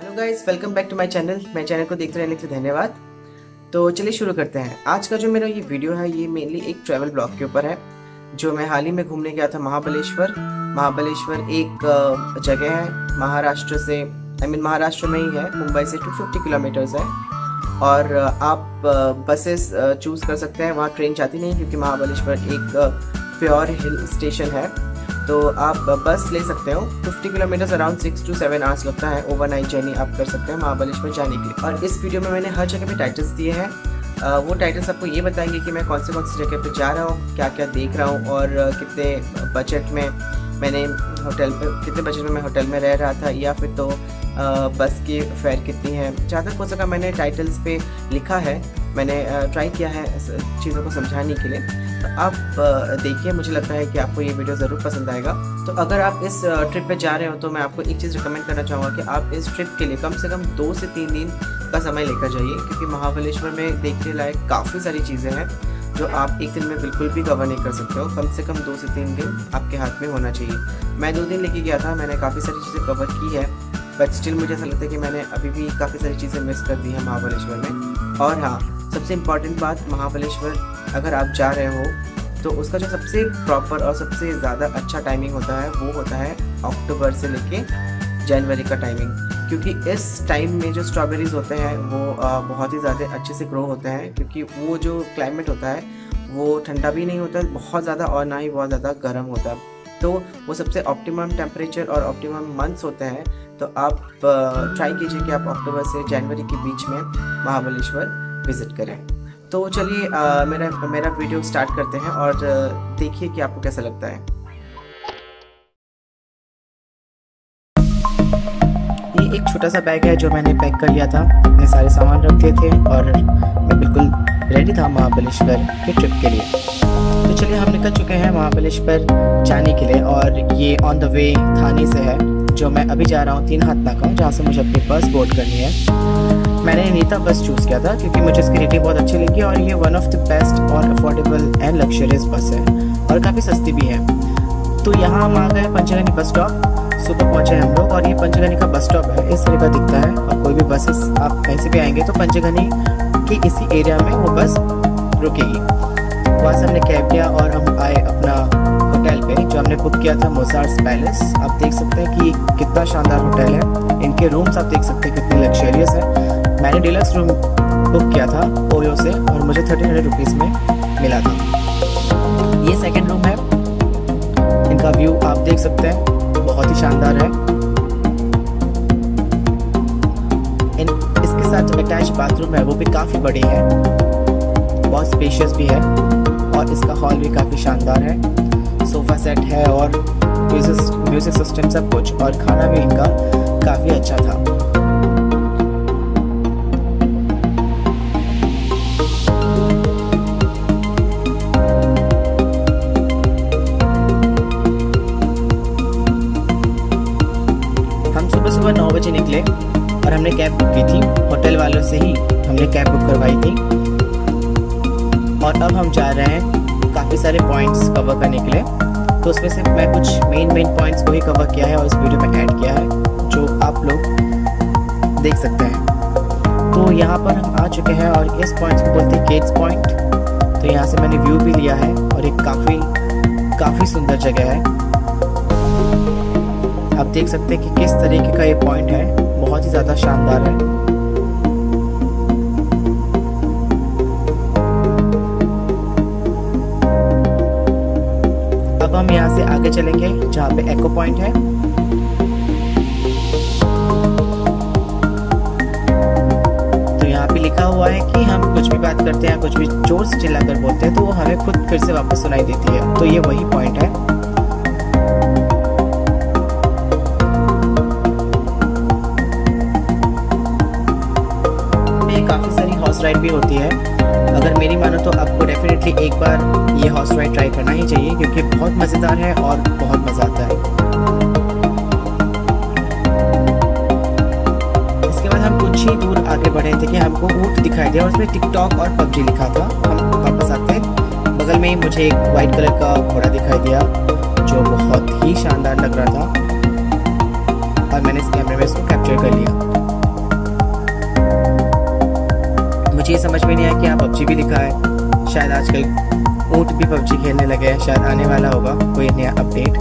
Hello guys, welcome back to my channel. मेरे channel को देखते रहने के लिए धन्यवाद। तो चलिए शुरू करते हैं। आज का जो मेरा ये वीडियो है ये मेनली एक ट्रैवल ब्लॉग के ऊपर है, जो मैं हाल ही में घूमने गया था महाबलेश्वर। महाबलेश्वर एक जगह है महाराष्ट्र से, महाराष्ट्र में ही है, मुंबई से 250 किलोमीटर्स है। और आप बसेस चूज़ कर सकते हैं, वहाँ ट्रेन जाती नहीं क्योंकि महाबलेश्वर एक प्योर हिल स्टेशन है। तो आप बस ले सकते हो। 50 किलोमीटर्स अराउंड 6 to 7 आवर्स लगता है। ओवरनाइट जर्नी आप कर सकते हैं महाबलेश्वर जाने के लिए। और इस वीडियो में मैंने हर जगह पे टाइटल्स दिए हैं। वो टाइटल्स आपको ये बताएंगे कि मैं कौन सी जगह पे जा रहा हूँ, क्या क्या देख रहा हूँ और कितने बजट में मैंने होटल पे रह रहा था, या फिर तो बस की फेयर कितनी है। जहाँ तक हो सका मैंने टाइटल्स पे लिखा है, मैंने ट्राई किया है चीज़ों को समझाने के लिए। तो आप देखिए, मुझे लगता है कि आपको ये वीडियो ज़रूर पसंद आएगा। तो अगर आप इस ट्रिप पे जा रहे हो तो मैं आपको एक चीज़ रिकमेंड करना चाहूँगा कि आप इस ट्रिप के लिए कम से कम 2 से 3 दिन का समय लेकर जाइए, क्योंकि महाबलेश्वर में देखने लायक काफ़ी सारी चीज़ें हैं जो आप एक दिन में बिल्कुल भी कवर नहीं कर सकते हो। कम से कम 2 से 3 दिन आपके हाथ में होना चाहिए। मैं 2 दिन लेके गया था, मैंने काफ़ी सारी चीज़ें कवर की है, बट स्टिल मुझे ऐसा लगता है कि मैंने अभी भी काफ़ी सारी चीज़ें मिस कर दी हैं महाबलेश्वर में। और हाँ, सबसे इम्पॉर्टेंट बात, महाबलेश्वर अगर आप जा रहे हो तो उसका जो सबसे प्रॉपर और सबसे ज़्यादा अच्छा टाइमिंग होता है वो होता है अक्टूबर से लेके जनवरी का टाइमिंग, क्योंकि इस टाइम में जो स्ट्रॉबेरीज होते हैं वो बहुत ही ज़्यादा अच्छे से ग्रो होते हैं, क्योंकि वो जो क्लाइमेट होता है वो ठंडा भी नहीं होता बहुत ज़्यादा और ना ही बहुत ज़्यादा गर्म होता है। तो वो सबसे ऑप्टिमम टेम्परेचर और ऑप्टिमम मंथ्स होते हैं। तो आप ट्राई कीजिए कि आप अक्टूबर से जनवरी के बीच में महाबलेश्वर विज़िट करें। तो चलिए मेरा वीडियो स्टार्ट करते हैं और देखिए कि आपको कैसा लगता है। ये एक छोटा सा बैग है जो मैंने पैक कर लिया था, अपने सारे सामान रख दिए थे और मैं बिल्कुल रेडी था महाबलेश्वर के ट्रिप के लिए। तो चलिए हम निकल चुके हैं महाबलेश्वर जाने के लिए, और ये ऑन द वे थाने से है जो मैं अभी जा रहा हूँ 3 हाथ नाका, जहाँ से मुझे अपनी बस बोर्ड करनी है। मैंने नीता बस चूज़ किया था क्योंकि मुझे इसकी रेटिंग बहुत अच्छी लगी और ये वन ऑफ द बेस्ट और अफोर्डेबल एंड लग्जरियस बस है और काफ़ी सस्ती भी है। तो यहाँ हम आ गए पंचघानी बस स्टॉप। सुबह पहुँचे हम लोग और ये पंचघानी का बस स्टॉप है, इस तरह का दिखता है। और कोई भी बसेस आप कहीं से भी आएंगे तो पंचघानी के इसी एरिया में वो बस रुकेगी। वहाँ से हमने कैब लिया और हम आए अपना होटल पे, जो हमने बुक किया था मोजार्ट्स पैलेस। आप देख सकते हैं कि कितना शानदार होटल है, इनके रूम्स आप देख सकते हैं कितने लग्जरियस है। मैंने डिलक्स रूम बुक किया था ओयो से और मुझे 1300 रुपीज़ में मिला था। ये सेकंड रूम है, इनका व्यू आप देख सकते हैं बहुत ही शानदार है। इसके साथ जो अटैच बाथरूम है वो भी काफ़ी बड़ी है, बहुत स्पेशियस भी है और इसका हॉल भी काफ़ी शानदार है। सोफ़ा सेट है और म्यूज़िक सिस्टम सब कुछ, और खाना भी इनका काफ़ी अच्छा था। सुबह 9 बजे निकले और हमने कैब बुक की थी, होटल वालों से ही हमने कैब बुक करवाई थी। और अब हम जा रहे हैं काफ़ी सारे पॉइंट्स कवर करने के लिए, तो उसमें से मैं कुछ मेन पॉइंट्स को ही कवर किया है और इस वीडियो में ऐड किया है जो आप लोग देख सकते हैं। तो यहाँ पर हम आ चुके हैं और इस पॉइंट को बोलते हैं केट्स पॉइंट। तो यहाँ से मैंने व्यू भी लिया है और एक काफ़ी सुंदर जगह है। आप देख सकते हैं कि किस तरीके का ये पॉइंट है, बहुत ही ज़्यादा शानदार है। अब हम यहाँ से आगे चलेंगे जहाँ पे एको पॉइंट है। तो यहाँ पे लिखा हुआ है कि हम कुछ भी बात करते हैं, कुछ भी जोर से चिल्लाकर बोलते हैं तो वो हमें खुद फिर से वापस सुनाई देती है। तो ये वही पॉइंट है। राइड भी होती है, अगर मेरी मानो तो आपको डेफिनेटली एक बार ये हॉर्स राइड ट्राई करना ही चाहिए क्योंकि बहुत मज़ेदार है और बहुत मज़ा आता है। इसके बाद हम कुछ ही दूर आगे बढ़े थे कि हमको ऊँट दिखाई दिया और उसमें टिकटॉक और पबजी लिखा था। हम वापस आते बगल में ही मुझे एक वाइट कलर का घोड़ा दिखाई दिया जो बहुत ही शानदार लग रहा था और मैंने इस कैमरे में इसको कैप्चर कर लिया। मुझे ये समझ में नहीं आया कि यहाँ PUBG भी लिखा है। शायद आजकल ऊँट भी PUBG खेलने लगे हैं, शायद आने वाला होगा कोई नया अपडेट।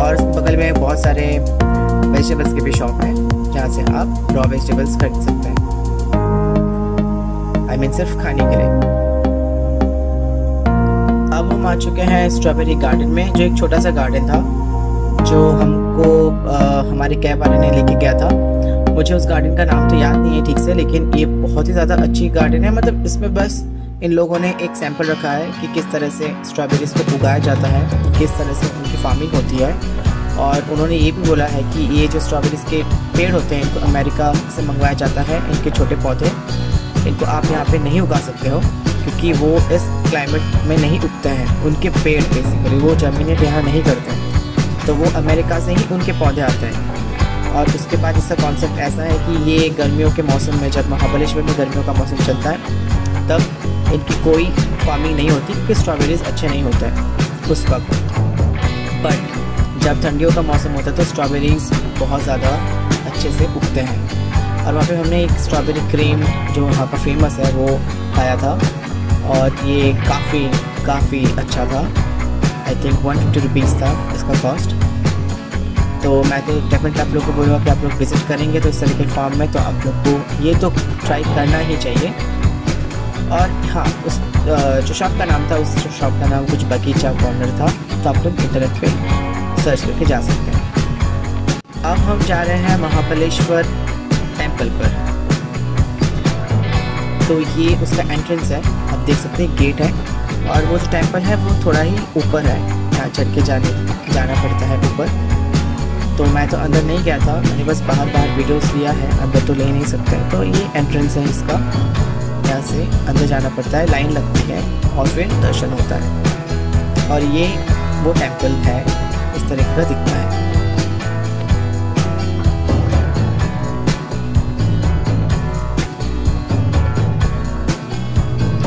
और बगल में बहुत सारे वेजिटेबल्स के भी शॉप हैं जहाँ से आप रॉ वेजिटेबल्स खरीद सकते हैं, आई मीन सिर्फ खाने के लिए। अब हम आ चुके हैं स्ट्रॉबेरी गार्डन में, जो एक छोटा सा गार्डन था जो हमको हमारे कैब वाले ने लेके गया था। मुझे उस गार्डन का नाम तो याद नहीं है ठीक से, लेकिन ये बहुत ही ज़्यादा अच्छी गार्डन है। मतलब इसमें बस इन लोगों ने एक सैंपल रखा है कि किस तरह से स्ट्रॉबेरीज को उगाया जाता है, किस तरह से उनकी फार्मिंग होती है। और उन्होंने ये भी बोला है कि ये जो स्ट्रॉबेरीज के पेड़ होते हैं इनको अमेरिका से मंगवाया जाता है, इनके छोटे पौधे। इनको आप यहाँ पे नहीं उगा सकते हो क्योंकि वो इस क्लाइमेट में नहीं उगते हैं, उनके पेड़ बेसिकली वो जर्मिनेट यहाँ नहीं करते हैं, तो वो अमेरिका से ही उनके पौधे आते हैं। और उसके बाद इसका कॉन्सेप्ट ऐसा है कि ये गर्मियों के मौसम में, जब महाबलेश्वर में गर्मियों का मौसम चलता है, तब इनकी कोई फार्मिंग नहीं होती क्योंकि स्ट्रॉबेरीज अच्छे नहीं होते हैं उस वक्त। बट जब ठंडियों का मौसम होता है तो स्ट्रॉबेरीज बहुत ज़्यादा अच्छे से उगते हैं। और वहाँ पे हमने एक स्ट्रॉबेरी क्रीम जो वहाँ का फेमस है वो खाया था, और ये काफ़ी अच्छा था। आई थिंक 150 रुपीज़ था इसका कॉस्ट। तो मैं तो डेफिनेटली आप लोग को बोलूँगा कि आप लोग विज़िट करेंगे तो इस तरह के फार्म में तो आप लोग को ये तो ट्राई करना ही चाहिए। और हाँ, उस जो शॉप का नाम था, उस शॉप का नाम कुछ बगीचा कॉर्नर था, तो आप लोग इंटरनेट पे सर्च करके जा सकते हैं। अब हम जा रहे हैं महाबलेश्वर टेम्पल पर। तो ये उसका एंट्रेंस है, आप देख सकते हैं गेट है। और वो जो टेम्पल है वो थोड़ा ही ऊपर है, यहाँ चढ़ के जाना पड़ता है ऊपर। तो मैं तो अंदर नहीं गया था, मैंने बस बाहर वीडियोस लिया है, अंदर तो ले नहीं सकते। तो ये एंट्रेंस है इसका, यहाँ से अंदर जाना पड़ता है, लाइन लगती है और फिर दर्शन होता है। और ये वो टेम्पल है, इस तरह का दिखता है।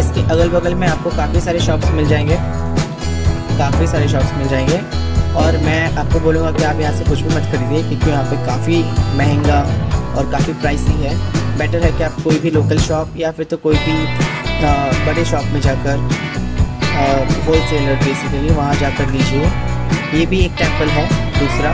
इसके अगल बगल में आपको काफ़ी सारे शॉप्स मिल जाएंगे, और मैं आपको बोलूँगा कि आप यहाँ से कुछ भी मत खरीदिए क्योंकि यहाँ पे काफ़ी महंगा और काफ़ी प्राइसी है। बेटर है कि आप कोई भी लोकल शॉप या फिर तो कोई भी बड़े शॉप में जाकर होल सेलर बेसिकली वहाँ जाकर लीजिए। ये भी एक टेम्पल है दूसरा,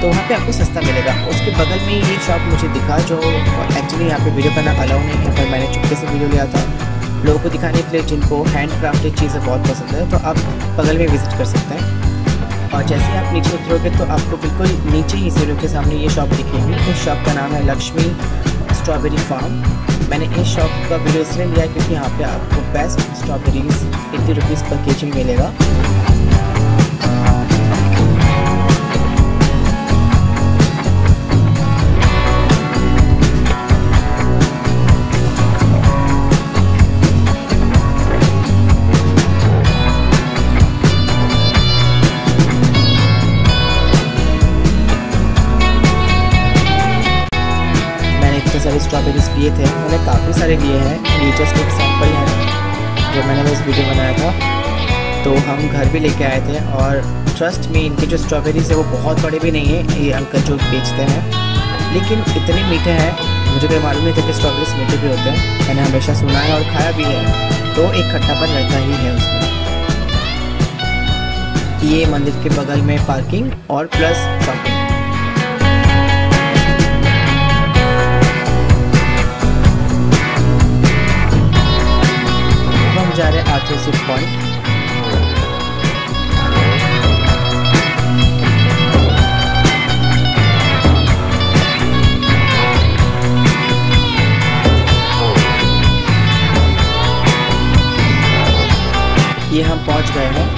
तो वहाँ पे आपको सस्ता मिलेगा। उसके बगल में ये शॉप मुझे दिखा जो एक्चुअली यहाँ पे वीडियो करना अलाउ नहीं है, पर मैंने चुपके से वीडियो लिया था लोगों को दिखाने के लिए जिनको हैंड क्राफ्टेड चीज़ें बहुत पसंद है, तो आप बगल में विज़िट कर सकते हैं। और जैसे आप नीचे उतरोगे तो आपको बिल्कुल नीचे ही सीढ़ियों के सामने ये शॉप दिखेगी। इस शॉप का नाम है लक्ष्मी स्ट्रॉबेरी फार्म। मैंने इस शॉप का वीडियो इसलिए लिया क्योंकि यहाँ पे आपको best strawberries 80 rupees per KG मिलेगा। स्ट्रॉबेरीज लिए थे मैंने, काफ़ी सारे लिए हैं, ये जस्ट एक सैम्पल है जो मैंने बस वीडियो बनाया था। तो हम घर भी लेके आए थे, और ट्रस्ट में इनके जो स्ट्रॉबेरीज है वो बहुत बड़े भी नहीं है, ये अंकल जो बेचते हैं, लेकिन इतने मीठे हैं। मुझे कोई मालूम नहीं था कि स्ट्रॉबेरीज मीठे भी होते हैं, मैंने हमेशा सुना है और खाया भी है, तो एक खट्टापन रहता ही है उसमें। ये मंदिर के बगल में पार्किंग और प्लस शॉपिंग। जा रहे आर्थर्स सीट पॉइंट। ये हम पहुंच गए हैं,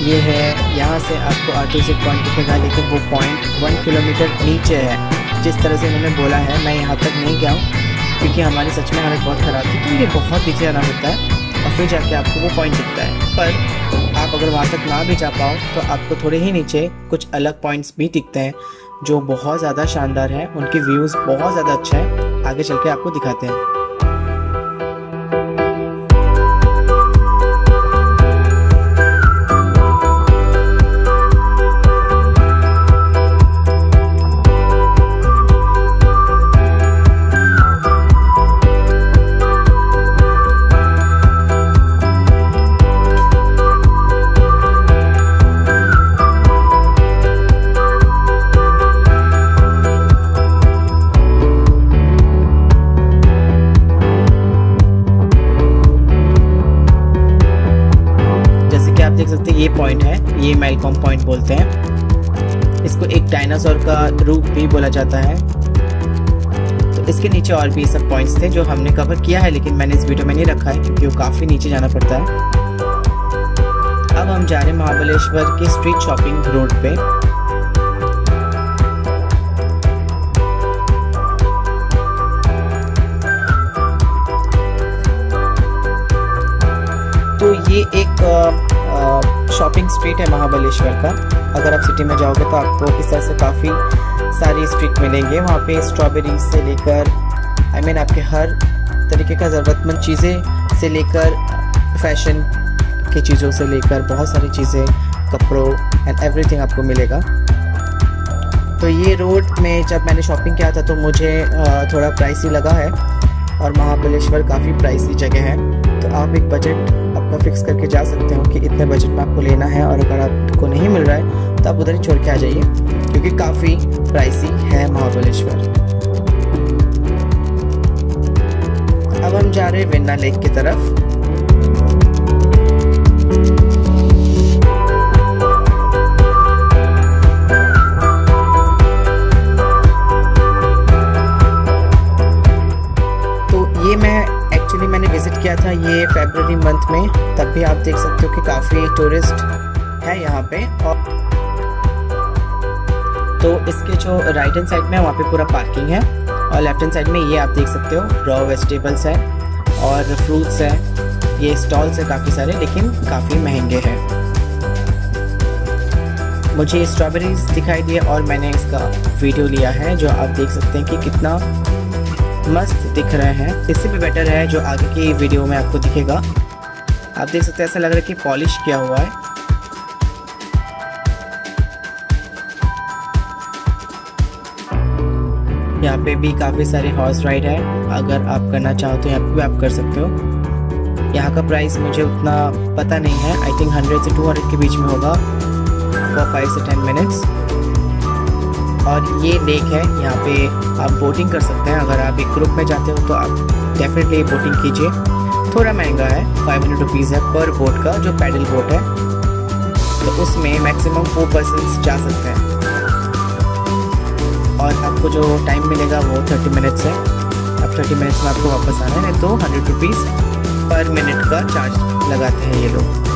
ये है, यहाँ से आपको आर्थर्स सीट पॉइंट दिखेगा, लेकिन वो पॉइंट 1 किलोमीटर नीचे है। जिस तरह से उन्होंने बोला है, मैं यहाँ तक नहीं गया हूँ क्योंकि हमारी सच में हालत बहुत ख़राब थी, तो ये बहुत नीचे आना होता है और फिर जाके आपको वो पॉइंट दिखता है। पर आप अगर वहाँ तक ना भी जा पाओ तो आपको थोड़े ही नीचे कुछ अलग पॉइंट्स भी दिखते हैं जो बहुत ज़्यादा शानदार हैं, उनके व्यूज़ बहुत ज़्यादा अच्छे हैं, आगे चल के आपको दिखाते हैं। ये पॉइंट है, ये मैलकॉम पॉइंट बोलते हैं इसको, एक डायनासोर का रूप भी बोला जाता है। तो इसके नीचे और भी सब पॉइंट्स थे जो हमने कवर किया है, लेकिन मैंने इस वीडियो में नहीं रखा है क्योंकि वो काफ़ी नीचे जाना पड़ता है। अब हम जा रहे हैं महाबलेश्वर के स्ट्रीट शॉपिंग रोड पे। तो ये एक शॉपिंग स्ट्रीट है महाबलेश्वर का। अगर आप सिटी में जाओगे तो आपको इस तरह से काफ़ी सारी स्ट्रीट मिलेंगे। वहाँ पे स्ट्रॉबेरी से लेकर आई मीन आपके हर तरीके का ज़रूरतमंद चीज़ें से लेकर फैशन की चीज़ों से लेकर बहुत सारी चीज़ें, कपड़ों एंड एवरीथिंग आपको मिलेगा। तो ये रोड में जब मैंने शॉपिंग किया था तो मुझे थोड़ा प्राइसी लगा है, और महाबलेश्वर काफ़ी प्राइसी जगह है। तो आप एक बजट अपना फिक्स करके जा सकते हो कि इतने बजट में आपको लेना है, और अगर आपको नहीं मिल रहा है तो आप उधर ही छोड़ के आ जाइए क्योंकि काफ़ी प्राइसी है महाबलेश्वर। अब हम जा रहे हैं वेन्ना लेक की तरफ। किया था ये फरवरी मंथ में, तब भी आप देख सकते हो कि काफ़ी टूरिस्ट है यहाँ पे। और तो इसके जो राइट हैंड साइड में है वहाँ पे पूरा पार्किंग है, और लेफ्ट हैंड साइड में ये आप देख सकते हो रॉ वेजिटेबल्स है और फ्रूट्स है। ये स्टॉल्स है काफ़ी सारे, लेकिन काफ़ी महंगे हैं। मुझे स्ट्रॉबेरीज दिखाई दिए और मैंने इसका वीडियो लिया है, जो आप देख सकते हैं कि कितना मस्त दिख रहे हैं। इससे भी बेटर है जो आगे की वीडियो में आपको दिखेगा। आप देख सकते हैं ऐसा लग रहा है कि पॉलिश किया हुआ है। यहाँ पे भी काफ़ी सारे हॉर्स राइड है, अगर आप करना चाहो तो यहाँ पे भी आप कर सकते हो। यहाँ का प्राइस मुझे उतना पता नहीं है, आई थिंक 100 से 200 के बीच में होगा फॉर 5 से 10 मिनट्स। और ये लेक है, यहाँ पे आप बोटिंग कर सकते हैं। अगर आप एक ग्रुप में जाते हो तो आप डेफिनेटली बोटिंग कीजिए। थोड़ा महंगा है, 500 रुपीज़ है पर बोट का, जो पैडल बोट है। तो उसमें मैक्सिमम 4 पर्सन्स जा सकते हैं, और आपको जो टाइम मिलेगा वो 30 मिनट्स है। अब 30 मिनट्स में आपको वापस आना है, तो 100 रुपीज़ पर मिनट का चार्ज लगाते हैं ये लोग।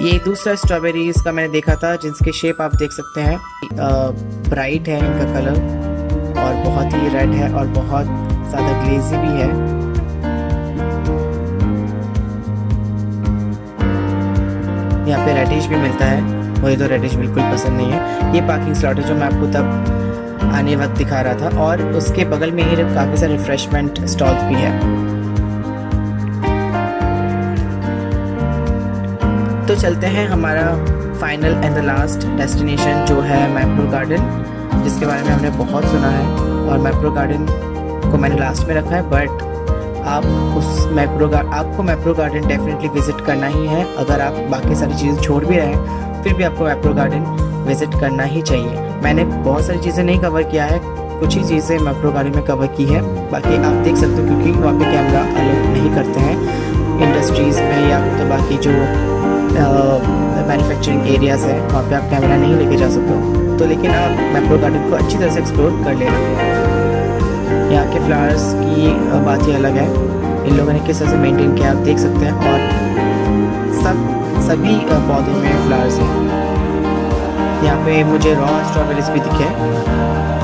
ये दूसरा स्ट्रॉबेरीज का मैंने देखा था, जिसके शेप आप देख सकते हैं, ब्राइट है इनका कलर और बहुत ही रेड है और बहुत ज़्यादा ग्लेजी भी है। यहाँ पे रेडिश भी मिलता है, मुझे तो रेडिश बिल्कुल पसंद नहीं है। ये पार्किंग स्लॉट है जो मैं आपको तब आने वक्त दिखा रहा था, और उसके बगल में ही काफ़ी सारे रिफ्रेशमेंट स्टॉल्स भी है। तो चलते हैं हमारा final and the last destination, जो है मैप्रो गार्डन, जिसके बारे में हमने बहुत सुना है। और मैप्रो गार्डन को मैंने लास्ट में रखा है, बट आप उस आपको मैप्रो गार्डन डेफिनेटली विज़िट करना ही है। अगर आप बाकी सारी चीज़ें छोड़ भी रहे हैं फिर भी आपको मैप्रो गार्डन विज़िट करना ही चाहिए। मैंने बहुत सारी चीज़ें नहीं कवर किया है, कुछ ही चीज़ें मैप्रो गार्डन में कवर की है। बाकी आप देख सकते हो क्योंकि वहाँ पर कैमरा अलाउ नहीं करते हैं इंडस्ट्रीज़ में, या तो बाकी जो मैन्युफैक्चरिंग एरियाज़ है वहाँ पे आप कैमरा नहीं लेके जा सकते हो। तो लेकिन आप मैप्रो गार्डन को अच्छी तरह से एक्सप्लोर कर लेना। यहाँ के फ्लावर्स की बात ही अलग है, इन लोगों ने किस तरह से मेंटेन किया आप देख सकते हैं, और सभी पौधों में फ्लावर्स हैं। यहाँ पे मुझे रॉ स्ट्रॉबेरीज भी दिखे,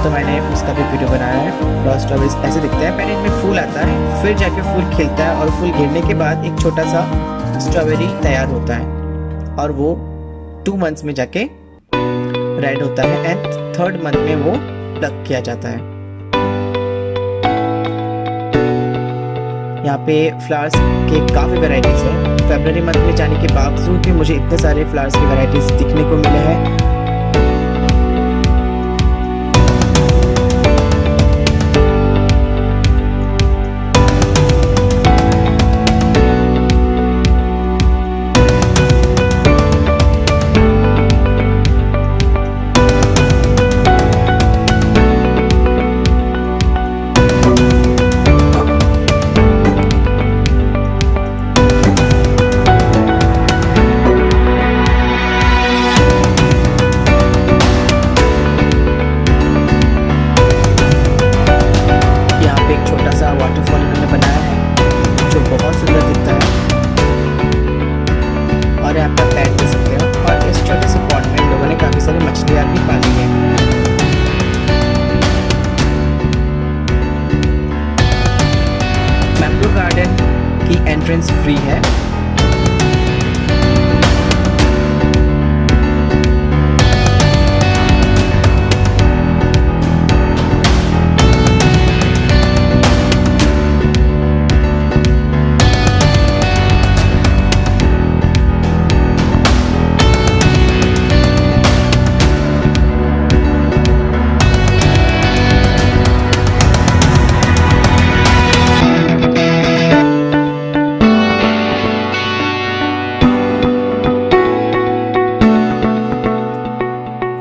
तो मैंने उसका भी वीडियो बनाया है। रॉ स्ट्रॉबेरीज ऐसे दिखते हैं, पहले इनमें फूल आता है, फिर जाके फूल खिलता है, और फूल गिरने के बाद एक छोटा सा स्ट्रॉबेरी तैयार होता है, और वो 2 मंथ्स में जाके रेड होता है, एंड 3rd मंथ में वो प्लग किया जाता है। यहाँ पे फ्लावर्स के काफ़ी वैरायटीज़ हैं। फरवरी मंथ में जाने के बावजूद भी मुझे इतने सारे फ्लावर्स की वैरायटीज़ दिखने को मिले हैं।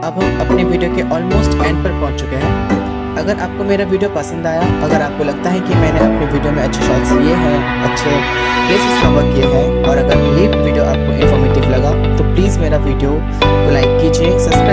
अब हम अपने वीडियो के ऑलमोस्ट एंड पर पहुंच चुके हैं। अगर आपको मेरा वीडियो पसंद आया, अगर आपको लगता है कि मैंने अपने वीडियो में अच्छे शॉट्स लिए हैं, अच्छे प्लेसेस कवर किए हैं और अगर ये वीडियो आपको इन्फॉर्मेटिव लगा तो प्लीज़ मेरा वीडियो को लाइक कीजिए, सब्सक्राइब